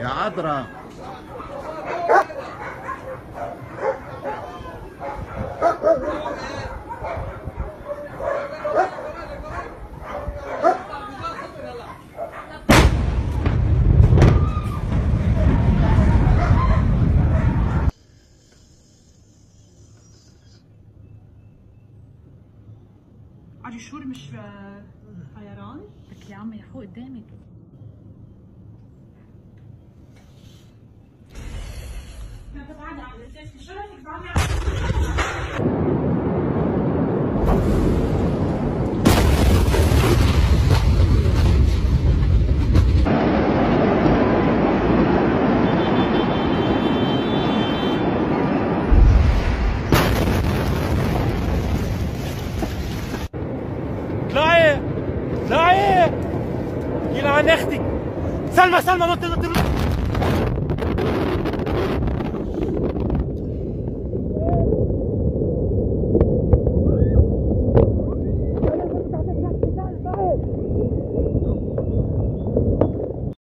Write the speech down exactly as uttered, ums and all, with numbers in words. يا عذرا عشر شهور مش طيران. لك يا عمي فوق قدامك. اطلعي اطلعي يلعن اختك سلمى سلمى ما تقدر.